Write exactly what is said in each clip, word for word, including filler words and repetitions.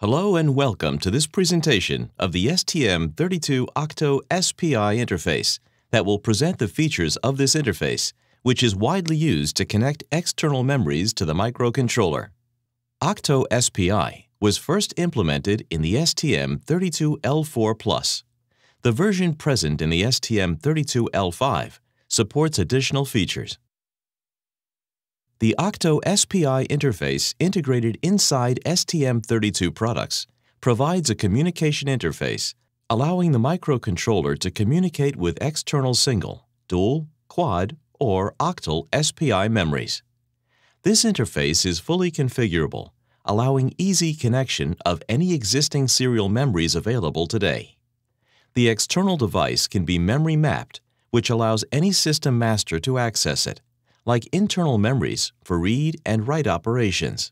Hello and welcome to this presentation of the S T M thirty-two OctoSPI interface that will present the features of this interface, which is widely used to connect external memories to the microcontroller. OctoSPI was first implemented in the S T M thirty-two L four plus. The version present in the S T M thirty-two L five supports additional features. The OctoSPI interface integrated inside S T M thirty-two products provides a communication interface allowing the microcontroller to communicate with external single, dual, quad, or octal S P I memories. This interface is fully configurable, allowing easy connection of any existing serial memories available today. The external device can be memory mapped, which allows any system master to access it, like internal memories for read and write operations.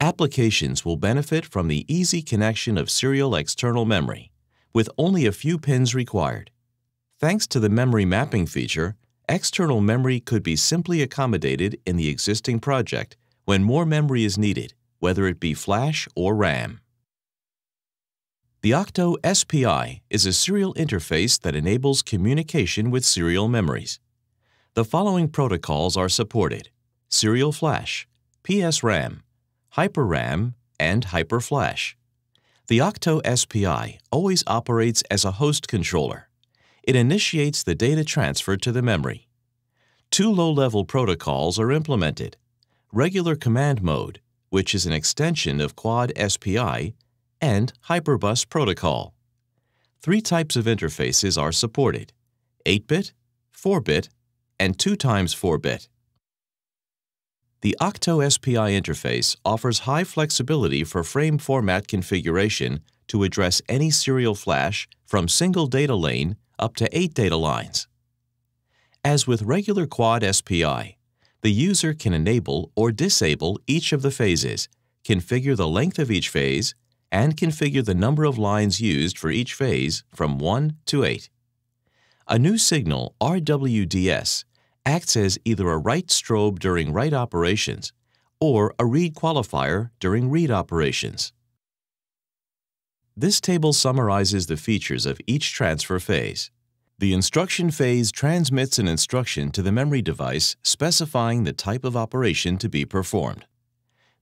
Applications will benefit from the easy connection of serial external memory, with only a few pins required. Thanks to the memory mapping feature, external memory could be simply accommodated in the existing project when more memory is needed, whether it be flash or RAM. The OctoSPI is a serial interface that enables communication with serial memories. The following protocols are supported: Serial Flash, P S RAM, Hyper RAM, and HyperFlash. The OctoSPI always operates as a host controller. It initiates the data transfer to the memory. Two low-level protocols are implemented: Regular Command Mode, which is an extension of Quad S P I, and HyperBus protocol. Three types of interfaces are supported: eight bit, four bit, and two times four bit. The OctoSPI interface offers high flexibility for frame format configuration to address any serial flash from single data lane up to eight data lines. As with regular Quad S P I, the user can enable or disable each of the phases, configure the length of each phase, and configure the number of lines used for each phase from one to eight. A new signal, R W D S, acts as either a write strobe during write operations or a read qualifier during read operations. This table summarizes the features of each transfer phase. The instruction phase transmits an instruction to the memory device specifying the type of operation to be performed.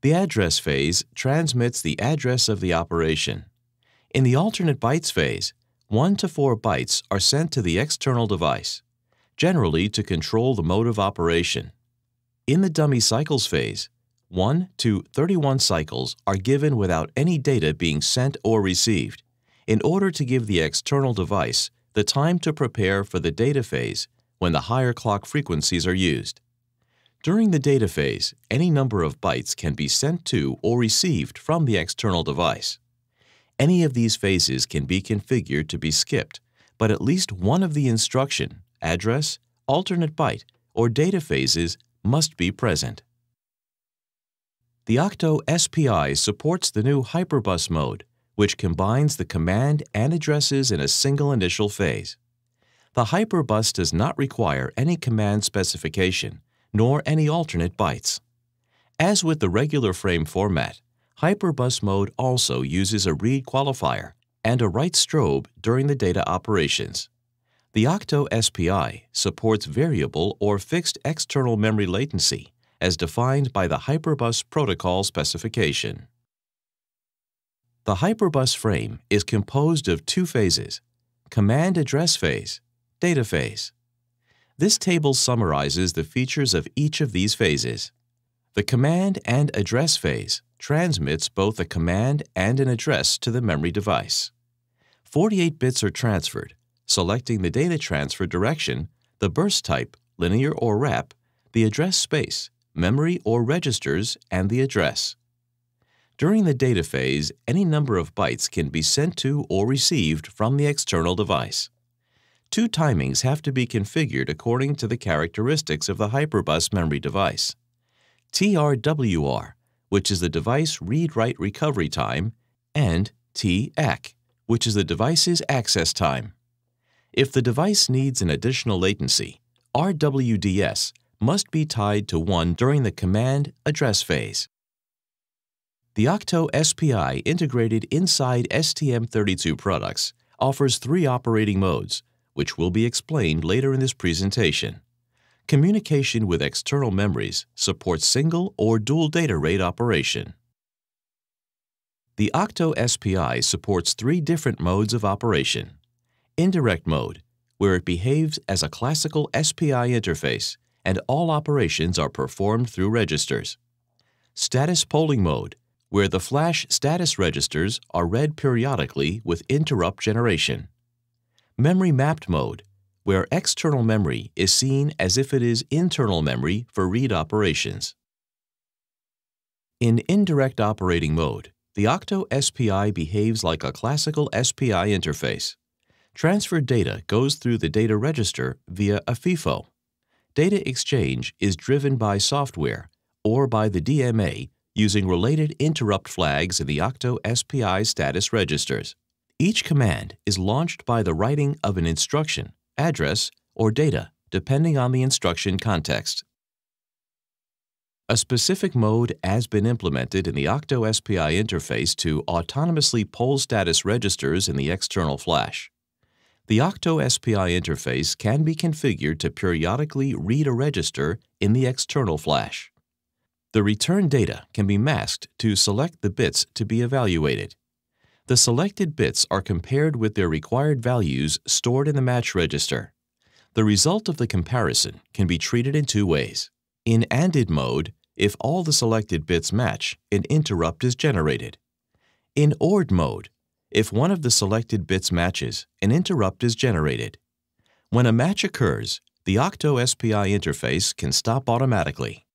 The address phase transmits the address of the operation. In the alternate bytes phase, one to four bytes are sent to the external device, generally to control the mode of operation. In the dummy cycles phase, one to thirty-one cycles are given without any data being sent or received, in order to give the external device the time to prepare for the data phase when the higher clock frequencies are used. During the data phase, any number of bytes can be sent to or received from the external device. Any of these phases can be configured to be skipped, but at least one of the instruction, address, alternate byte, or data phases must be present. The OctoSPI supports the new HyperBus mode, which combines the command and addresses in a single initial phase. The HyperBus does not require any command specification, nor any alternate bytes. As with the regular frame format, HyperBus mode also uses a read qualifier and a write strobe during the data operations. The OctoSPI supports variable or fixed external memory latency as defined by the HyperBus protocol specification. The HyperBus frame is composed of two phases: command address phase, data phase. This table summarizes the features of each of these phases. The command and address phase transmits both a command and an address to the memory device. forty-eight bits are transferred, selecting the data transfer direction, the burst type, linear or wrap, the address space, memory or registers, and the address. During the data phase, any number of bytes can be sent to or received from the external device. Two timings have to be configured according to the characteristics of the HyperBus memory device: T R W R, which is the device read-write recovery time, and T A C, which is the device's access time. If the device needs an additional latency, R W D S must be tied to one during the command address phase. The OctoSPI integrated inside S T M thirty-two products offers three operating modes, which will be explained later in this presentation. Communication with external memories supports single or dual data rate operation. The OctoSPI supports three different modes of operation. Indirect mode, where it behaves as a classical S P I interface and all operations are performed through registers. Status polling mode, where the flash status registers are read periodically with interrupt generation. Memory mapped mode, where external memory is seen as if it is internal memory for read operations. In indirect operating mode, the OctoSPI behaves like a classical S P I interface. Transferred data goes through the data register via a FIFO. Data exchange is driven by software or by the D M A using related interrupt flags in the OctoSPI status registers. Each command is launched by the writing of an instruction, address, or data, depending on the instruction context. A specific mode has been implemented in the OctoSPI interface to autonomously poll status registers in the external flash. The OctoSPI interface can be configured to periodically read a register in the external flash. The return data can be masked to select the bits to be evaluated. The selected bits are compared with their required values stored in the match register. The result of the comparison can be treated in two ways. In ANDed mode, if all the selected bits match, an interrupt is generated. In ORed mode, if one of the selected bits matches, an interrupt is generated. When a match occurs, the OctoSPI interface can stop automatically.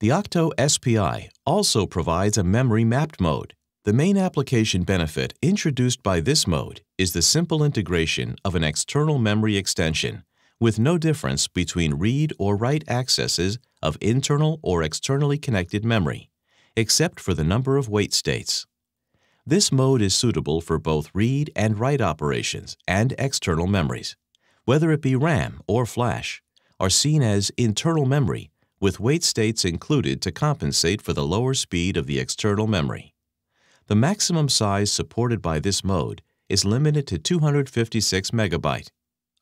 The OctoSPI also provides a memory mapped mode. The main application benefit introduced by this mode is the simple integration of an external memory extension with no difference between read or write accesses of internal or externally connected memory, except for the number of wait states. This mode is suitable for both read and write operations, and external memories, whether it be RAM or flash, are seen as internal memory with wait states included to compensate for the lower speed of the external memory. The maximum size supported by this mode is limited to two hundred fifty-six megabytes.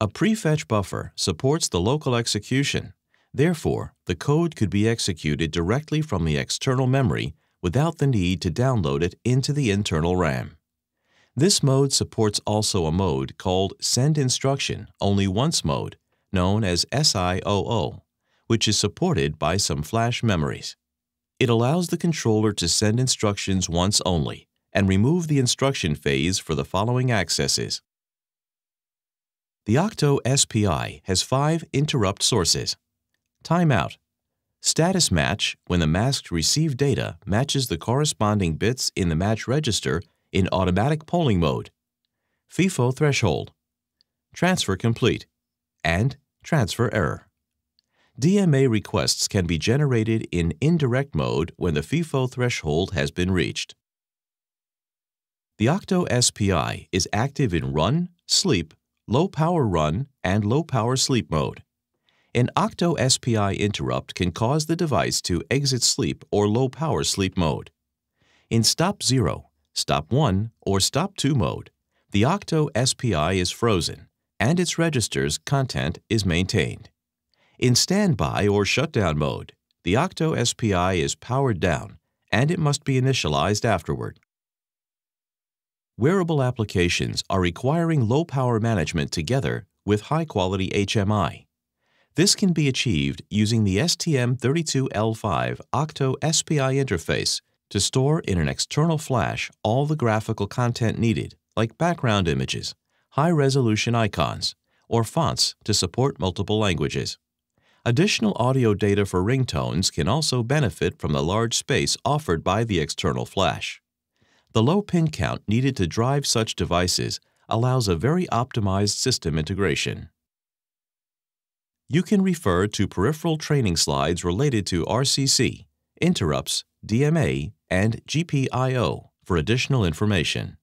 A prefetch buffer supports the local execution. Therefore, the code could be executed directly from the external memory without the need to download it into the internal RAM. This mode supports also a mode called Send Instruction Only Once mode, known as S I O O. Which is supported by some flash memories. It allows the controller to send instructions once only and remove the instruction phase for the following accesses. The OctoSPI has five interrupt sources. Timeout. Status match when the masked received data matches the corresponding bits in the match register in automatic polling mode. FIFO threshold. Transfer complete. And transfer error. D M A requests can be generated in indirect mode when the FIFO threshold has been reached. The OctoSPI is active in run, sleep, low power run, and low power sleep mode. An OctoSPI interrupt can cause the device to exit sleep or low power sleep mode. In stop zero, stop one, or stop two mode, the OctoSPI is frozen and its register's content is maintained. In standby or shutdown mode, the OctoSPI is powered down and it must be initialized afterward. Wearable applications are requiring low power management together with high-quality H M I. This can be achieved using the S T M thirty-two L five OctoSPI interface to store in an external flash all the graphical content needed, like background images, high-resolution icons, or fonts to support multiple languages. Additional audio data for ringtones can also benefit from the large space offered by the external flash. The low pin count needed to drive such devices allows a very optimized system integration. You can refer to peripheral training slides related to R C C, interrupts, D M A, and G P I O for additional information.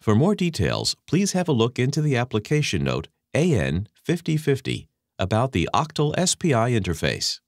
For more details, please have a look into the application note A N fifty fifty about the OctoSPI interface.